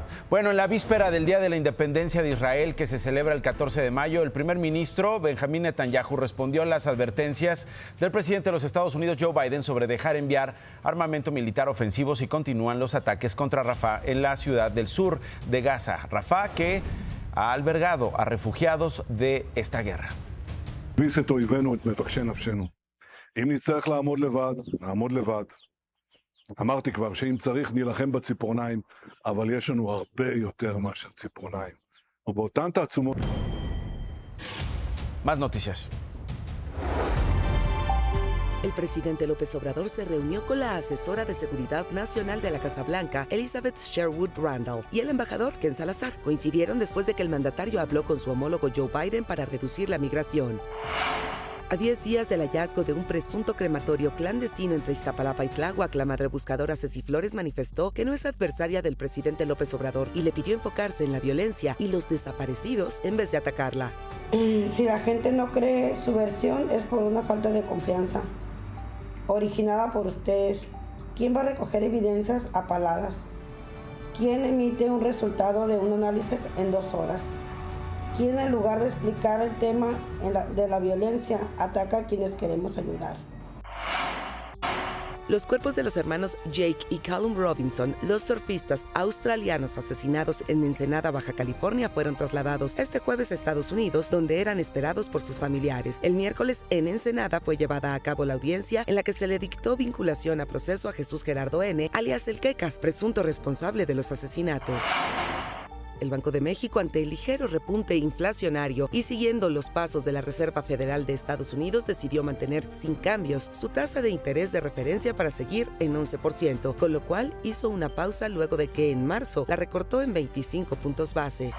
México. Bueno, en la víspera del Día de la Independencia de Israel, que se celebra el 14 de mayo, el primer ministro Benjamín Netanyahu respondió a las advertencias del presidente de los Estados Unidos, Joe Biden, sobre dejar enviar armamento militar ofensivo si continúan los ataques contra Rafah en la ciudad del sur de Gaza. Rafah, que ha albergado a refugiados de esta guerra. אמרתי כבר שאם צריך נילחם בציפורניים, אבל יש לנו הרבה יותר מאשר ציפורניים. ובאותן תעצומות... Más noticias. El presidente López Obrador se reunió con la asesora de Seguridad Nacional de la Casa Blanca, Elizabeth Sherwood Randall, y el embajador Ken Salazar. Coincidieron después de que el mandatario habló con su homólogo Joe Biden para reducir la migración. A 10 días del hallazgo de un presunto crematorio clandestino entre Iztapalapa y Tláhuac, la madre buscadora Ceci Flores manifestó que no es adversaria del presidente López Obrador y le pidió enfocarse en la violencia y los desaparecidos en vez de atacarla. Si la gente no cree su versión es por una falta de confianza originada por ustedes. ¿Quién va a recoger evidencias apaladas? ¿Quién emite un resultado de un análisis en 2 horas? ¿Quién, en lugar de explicar el tema de la violencia, ataca a quienes queremos ayudar? Los cuerpos de los hermanos Jake y Callum Robinson, los surfistas australianos asesinados en Ensenada, Baja California, fueron trasladados este jueves a Estados Unidos, donde eran esperados por sus familiares. El miércoles, en Ensenada, fue llevada a cabo la audiencia en la que se le dictó vinculación a proceso a Jesús Gerardo N., alias El Quecas, presunto responsable de los asesinatos. El Banco de México, ante el ligero repunte inflacionario y siguiendo los pasos de la Reserva Federal de Estados Unidos, decidió mantener sin cambios su tasa de interés de referencia para seguir en 11%, con lo cual hizo una pausa luego de que en marzo la recortó en 25 puntos base.